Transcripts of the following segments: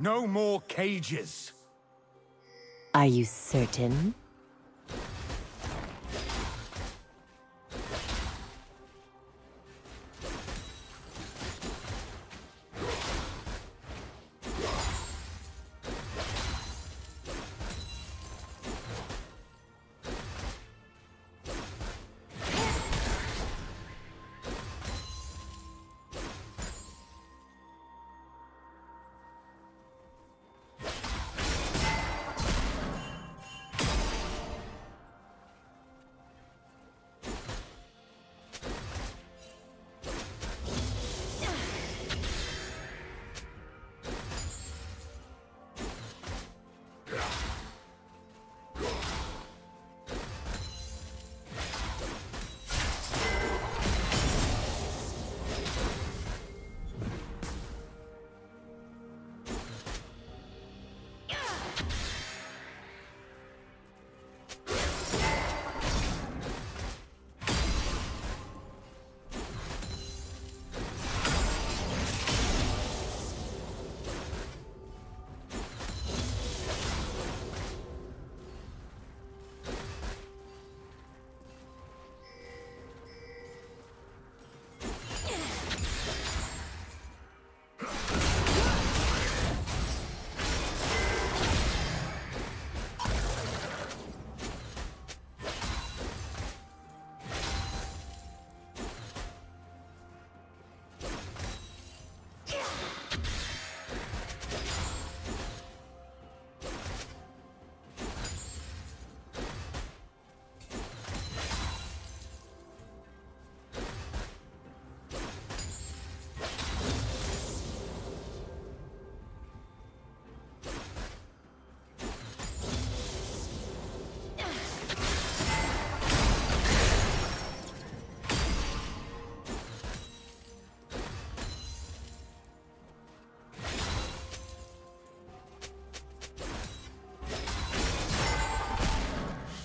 No more cages. Are you certain?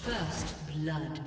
First blood.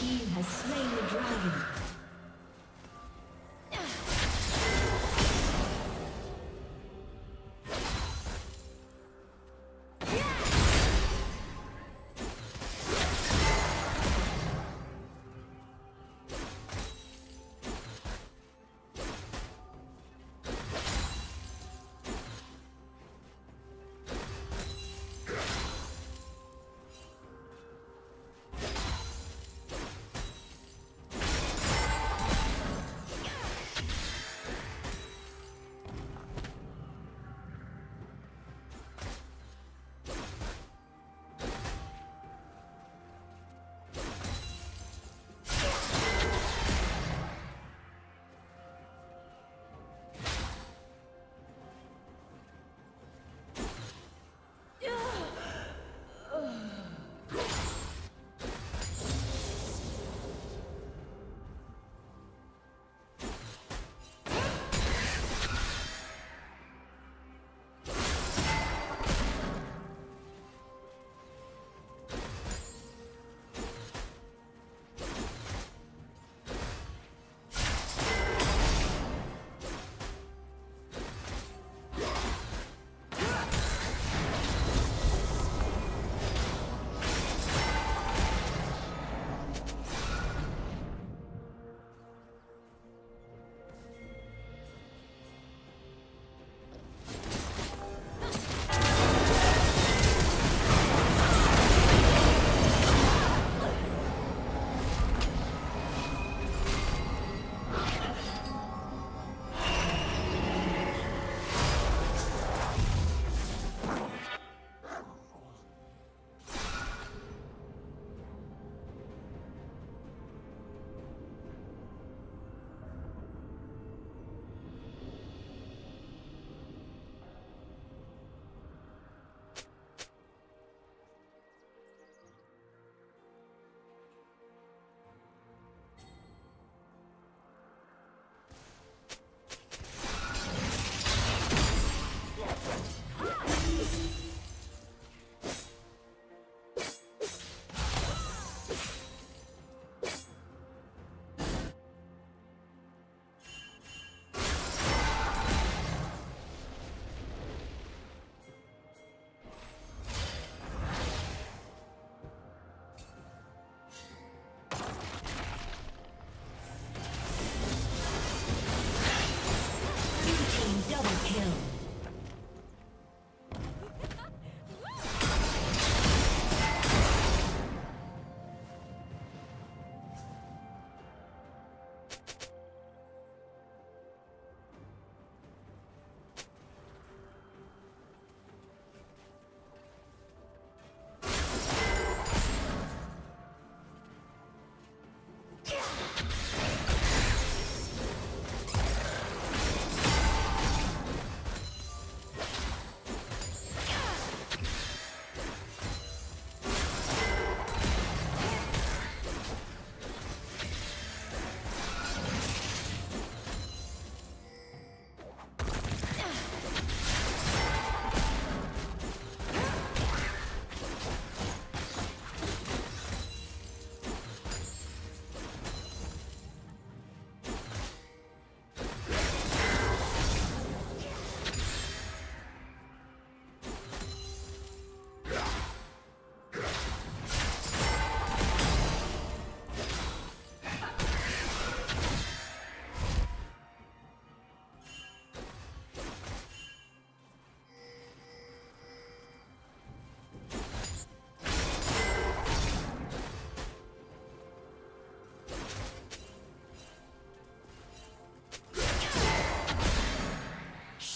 team has slain the dragon.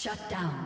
Shut down.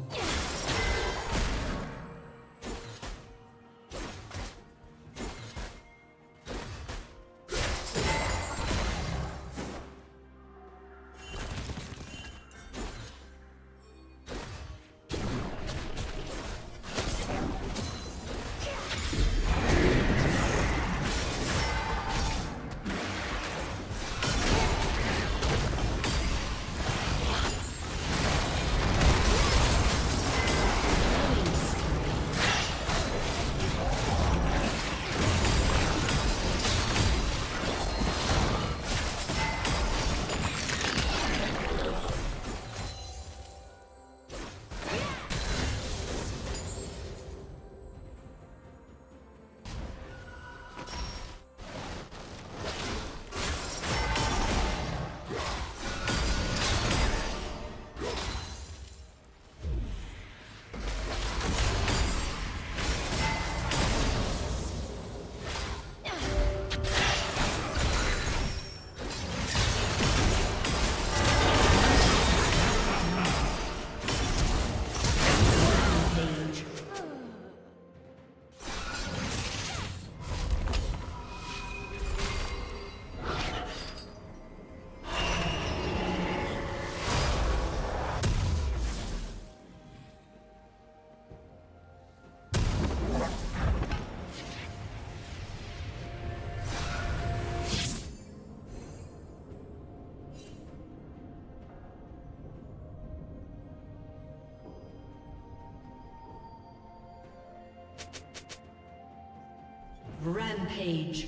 Rampage.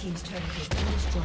Team's turret has been destroyed.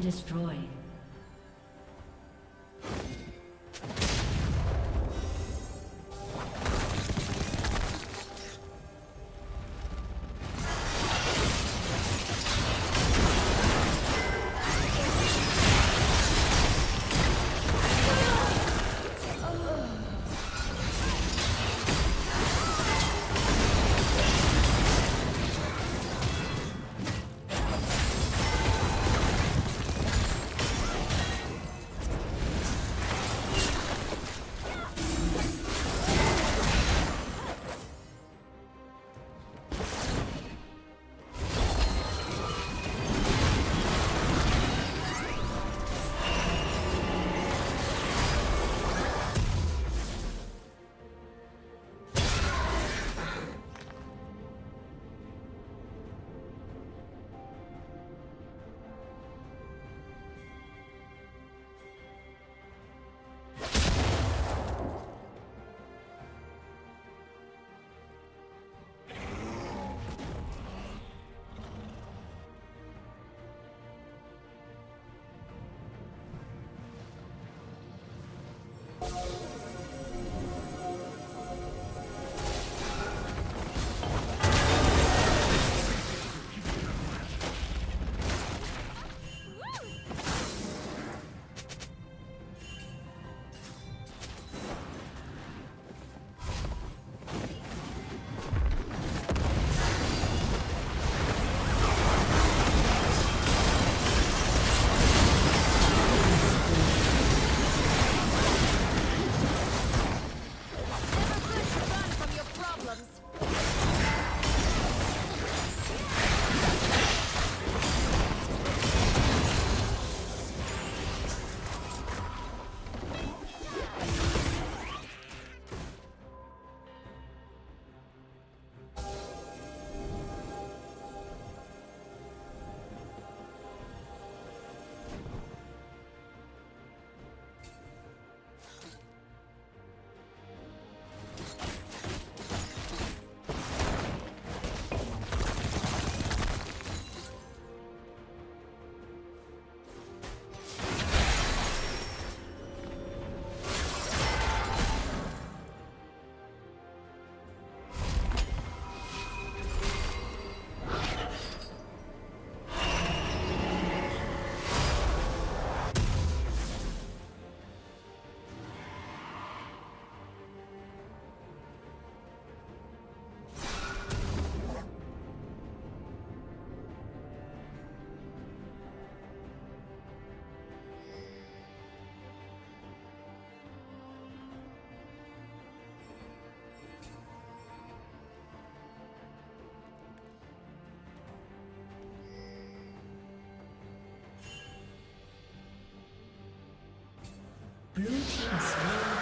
Destroyed. Blue team's